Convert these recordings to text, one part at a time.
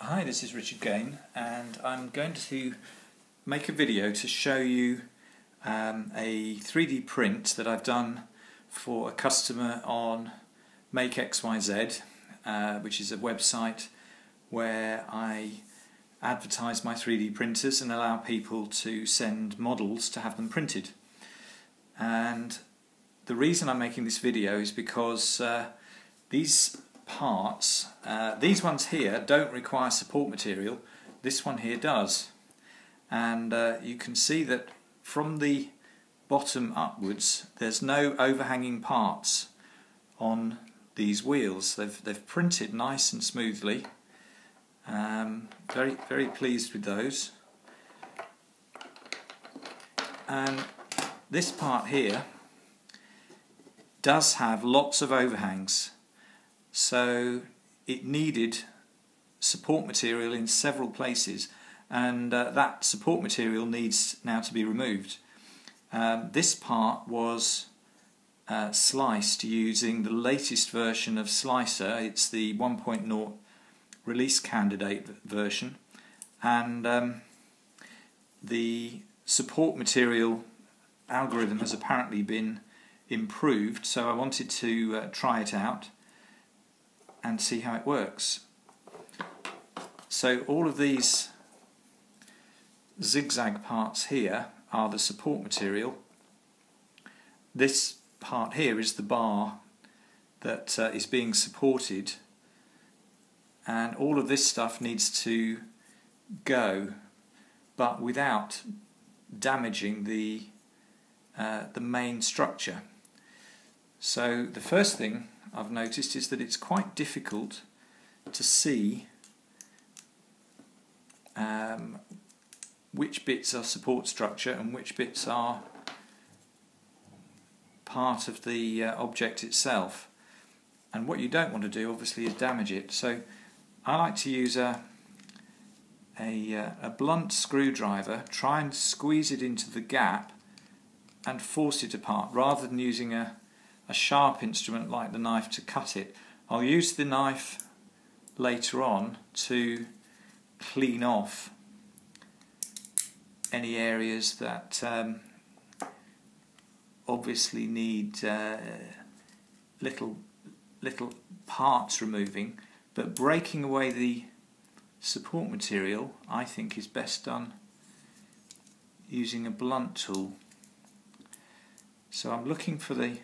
Hi, this is Richard Gain, and I'm going to make a video to show you a 3D print that I've done for a customer on MakeXYZ, which is a website where I advertise my 3D printers and allow people to send models to have them printed. And the reason I'm making this video is because these parts, these ones here don't require support material, this one here does. And you can see that from the bottom upwards there's no overhanging parts on these wheels. They've printed nice and smoothly. Very, very pleased with those. And this part here does have lots of overhangs, so it needed support material in several places, and that support material needs now to be removed. This part was sliced using the latest version of Slicer. It's the 1.0 release candidate version, and the support material algorithm has apparently been improved, so I wanted to try it out and see how it works. So all of these zigzag parts here are the support material. This part here is the bar that is being supported, and all of this stuff needs to go, but without damaging the main structure. So the first thing I've noticed is that it's quite difficult to see which bits are support structure and which bits are part of the object itself. And what you don't want to do, obviously, is damage it. So I like to use a blunt screwdriver, try and squeeze it into the gap and force it apart, rather than using a sharp instrument like the knife to cut it. I'll use the knife later on to clean off any areas that obviously need little parts removing, but breaking away the support material I think is best done using a blunt tool. So I'm looking for the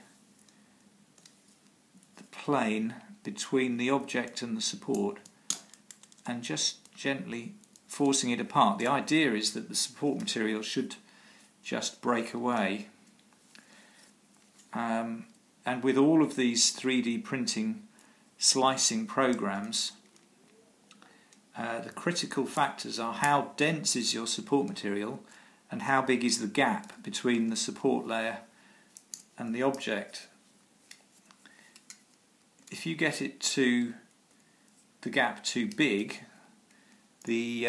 plane between the object and the support, and just gently forcing it apart. The idea is that the support material should just break away. And with all of these 3D printing slicing programs, the critical factors are how dense is your support material and how big is the gap between the support layer and the object. If you get it to the gap too big, the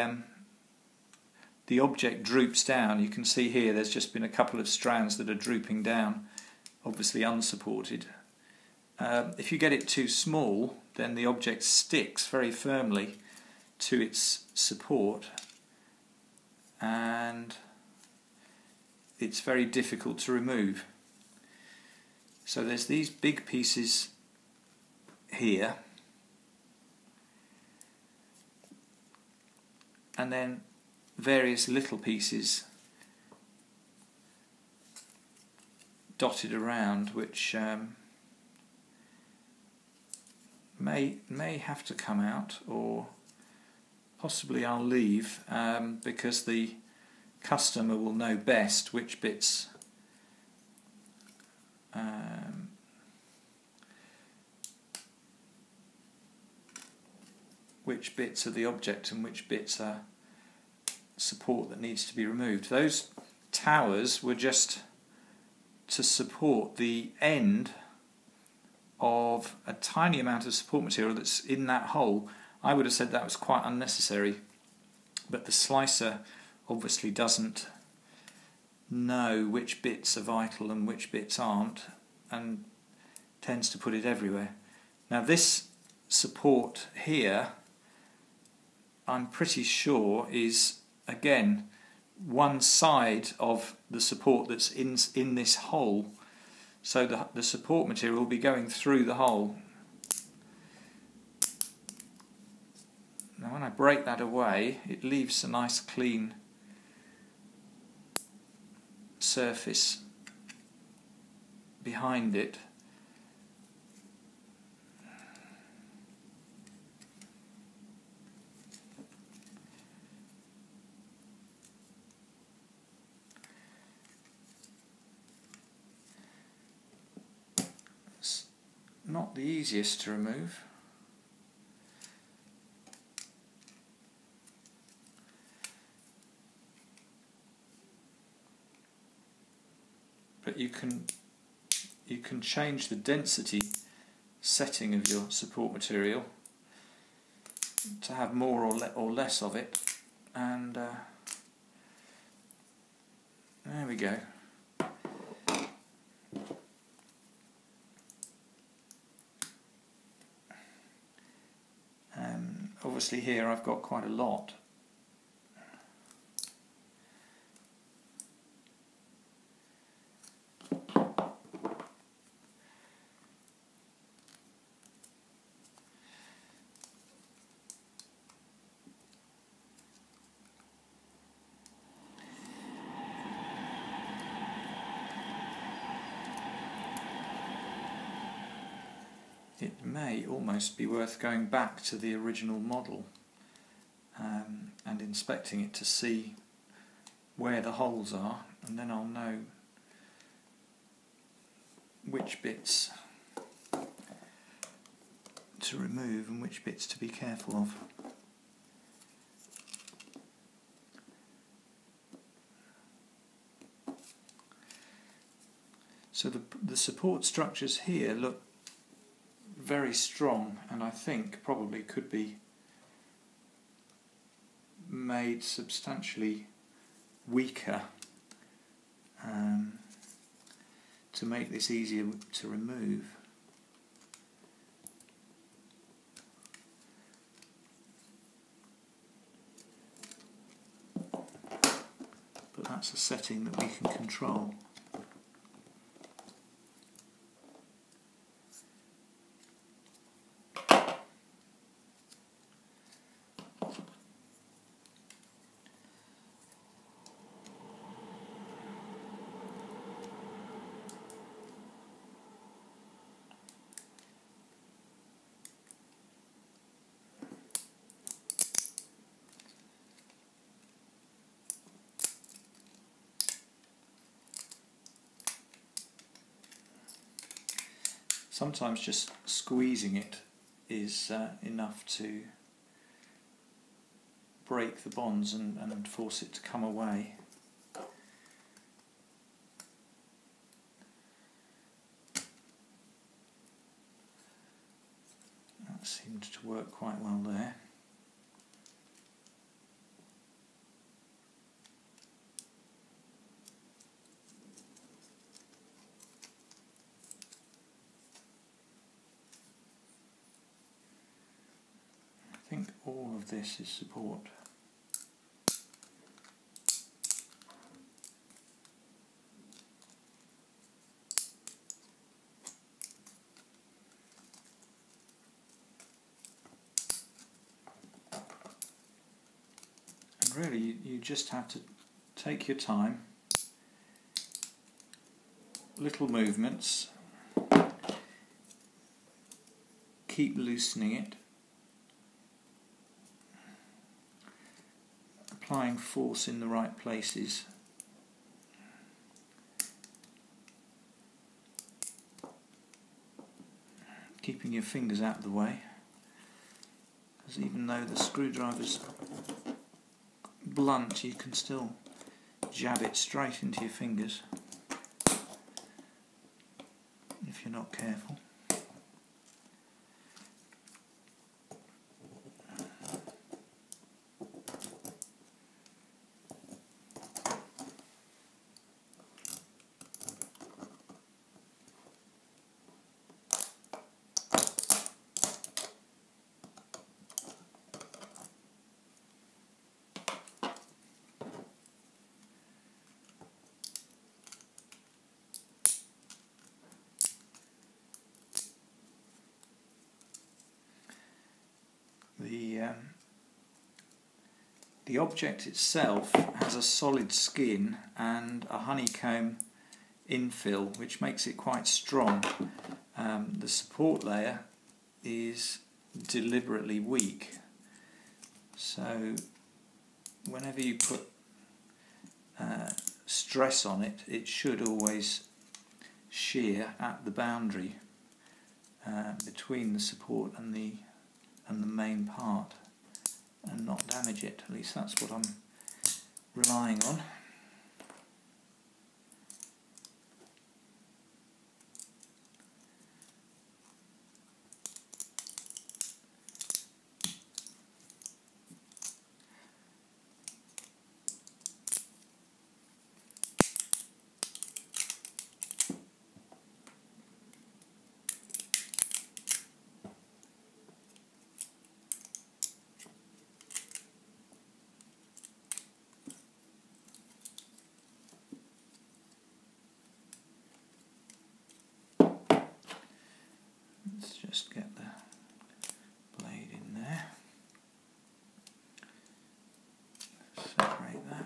object droops down. You can see here there's just been a couple of strands that are drooping down, obviously unsupported. If you get it too small, then the object sticks very firmly to its support, and it's very difficult to remove. So there's these big pieces here, and then various little pieces dotted around, which may have to come out, or possibly I'll leave because the customer will know best which bits are the object and which bits are support that needs to be removed. Those towers were just to support the end of a tiny amount of support material that's in that hole. I would have said that was quite unnecessary, but the slicer obviously doesn't know which bits are vital and which bits aren't, and tends to put it everywhere. Now this support here I'm pretty sure is, again, one side of the support that's in this hole. So the support material will be going through the hole. Now when I break that away, it leaves a nice clean surface behind it. It's not the easiest to remove. But you can change the density setting of your support material to have more or less of it, and there we go. Obviously here I've got quite a lot. It may almost be worth going back to the original model and inspecting it to see where the holes are, and then I'll know which bits to remove and which bits to be careful of. So the support structures here look very strong, and I think probably could be made substantially weaker to make this easier to remove. But that's a setting that we can control. Sometimes just squeezing it is enough to break the bonds and force it to come away. That seemed to work quite well there. I think all of this is support. And really you just have to take your time, little movements, keep loosening it, applying force in the right places. Keeping your fingers out of the way, because even though the screwdriver's blunt, you can still jab it straight into your fingers if you're not careful. the object itself has a solid skin and a honeycomb infill, which makes it quite strong. The support layer is deliberately weak, so whenever you put stress on it, it should always shear at the boundary between the support and the main part, and not damage it. At least that's what I'm relying on. Just get the blade in there, separate that.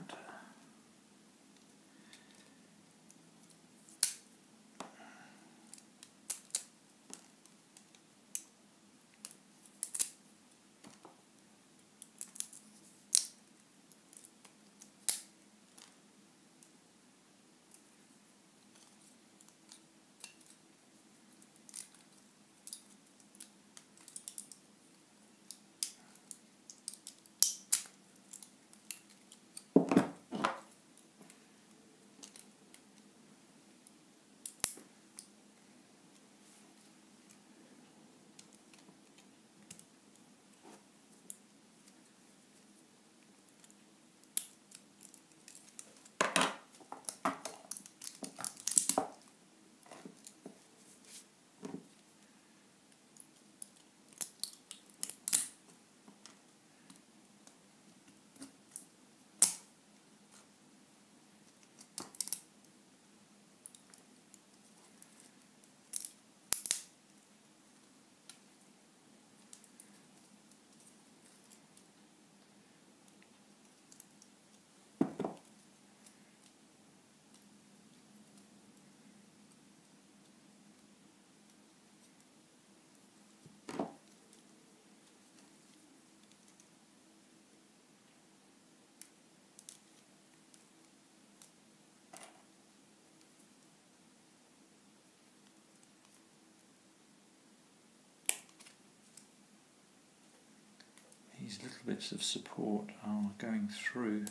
These little bits of support are going through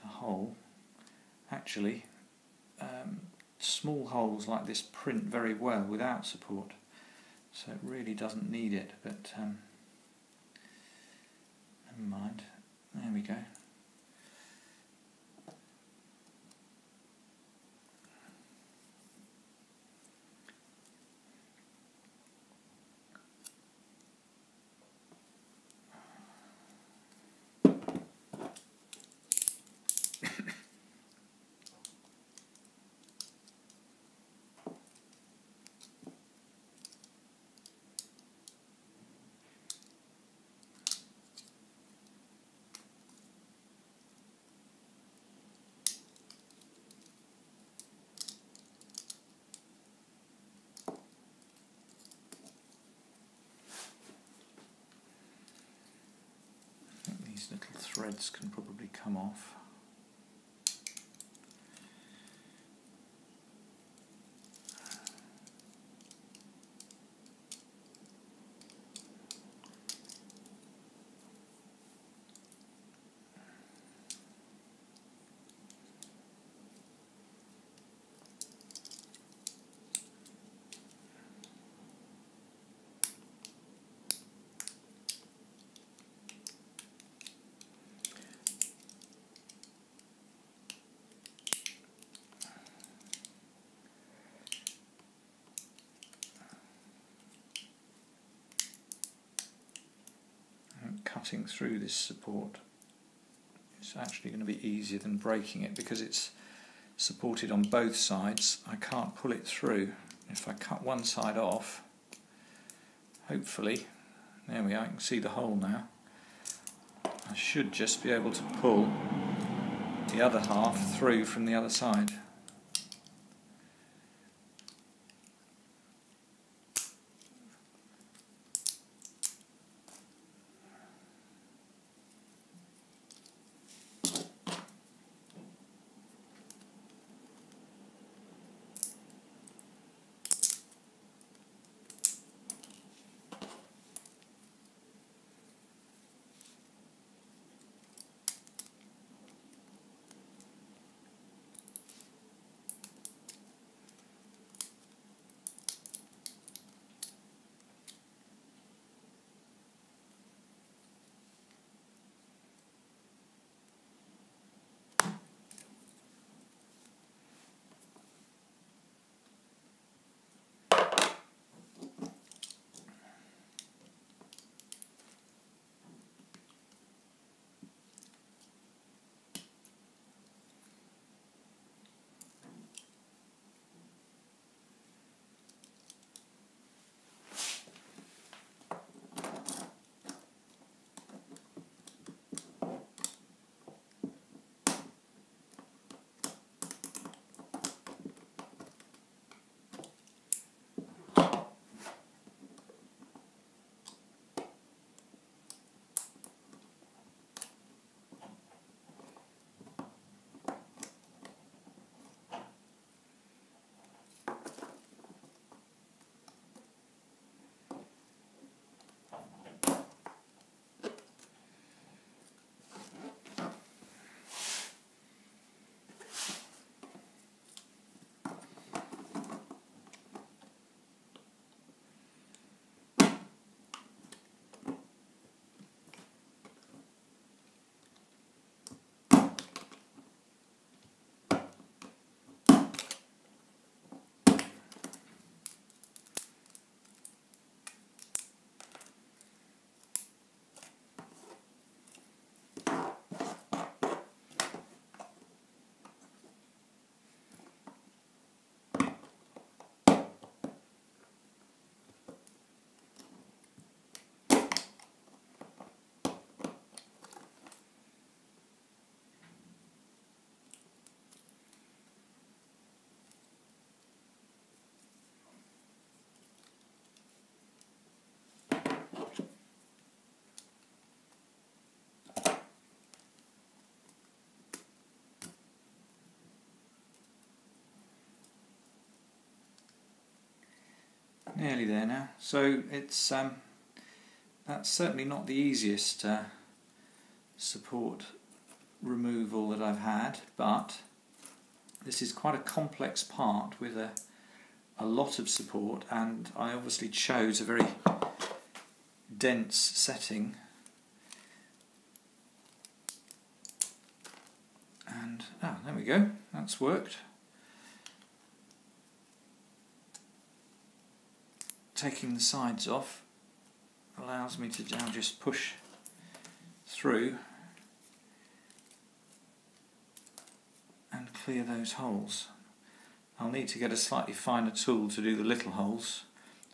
the hole. Actually, small holes like this print very well without support, so it really doesn't need it, but never mind. There we go. Little threads can probably come off. Cutting through this support is actually going to be easier than breaking it, because it's supported on both sides. I can't pull it through. If I cut one side off, hopefully There we are, you can see the hole now. I should just be able to pull the other half through from the other side. Nearly there now, so it's that's certainly not the easiest support removal that I've had, but this is quite a complex part with a lot of support, and I obviously chose a very dense setting, and ah, there we go, that's worked. Taking the sides off allows me to now just push through and clear those holes. I'll need to get a slightly finer tool to do the little holes,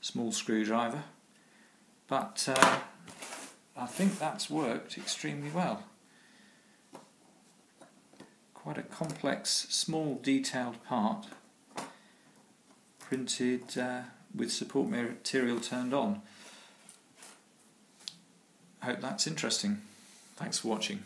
small screwdriver, but I think that's worked extremely well. Quite a complex, small, detailed part printed with support material turned on. I hope that's interesting. Thanks for watching.